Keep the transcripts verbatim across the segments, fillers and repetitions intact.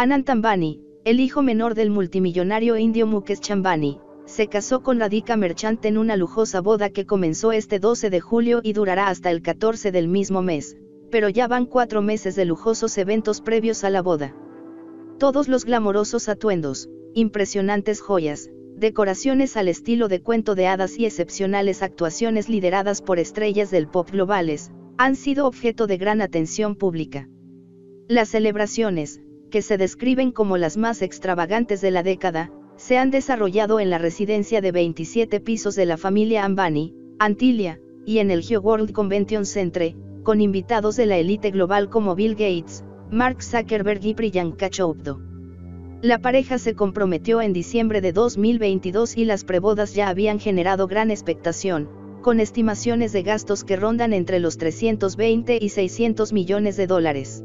Anant Ambani, el hijo menor del multimillonario indio Mukesh Ambani, se casó con Radhika Merchant en una lujosa boda que comenzó este doce de julio y durará hasta el catorce del mismo mes, pero ya van cuatro meses de lujosos eventos previos a la boda. Todos los glamorosos atuendos, impresionantes joyas, decoraciones al estilo de cuento de hadas y excepcionales actuaciones lideradas por estrellas del pop globales, han sido objeto de gran atención pública. Las celebraciones, que se describen como las más extravagantes de la década, se han desarrollado en la residencia de veintisiete pisos de la familia Ambani, Antilia, y en el Jio World Convention Centre, con invitados de la élite global como Bill Gates, Mark Zuckerberg y Priyanka Chopra. La pareja se comprometió en diciembre de dos mil veintidós y las prebodas ya habían generado gran expectación, con estimaciones de gastos que rondan entre los trescientos veinte y seiscientos millones de dólares.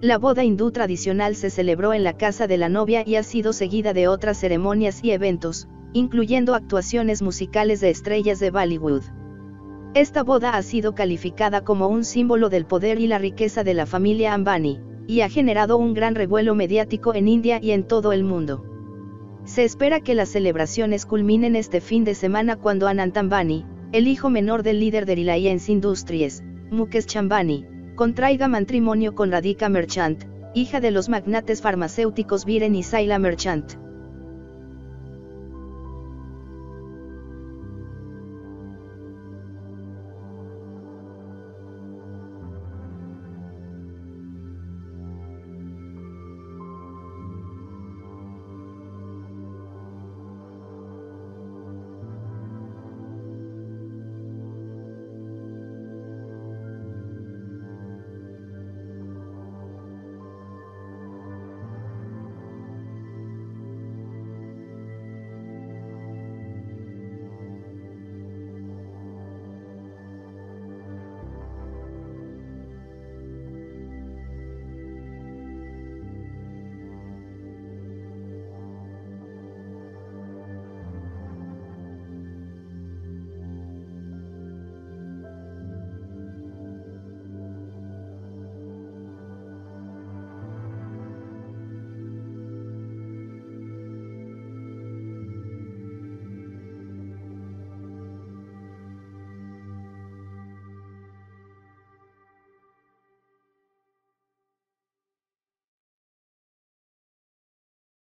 La boda hindú tradicional se celebró en la casa de la novia y ha sido seguida de otras ceremonias y eventos, incluyendo actuaciones musicales de estrellas de Bollywood. Esta boda ha sido calificada como un símbolo del poder y la riqueza de la familia Ambani, y ha generado un gran revuelo mediático en India y en todo el mundo. Se espera que las celebraciones culminen este fin de semana cuando Anant Ambani, el hijo menor del líder de Reliance Industries, Mukesh Ambani, contraiga matrimonio con Radhika Merchant, hija de los magnates farmacéuticos Biren y Shaila Merchant.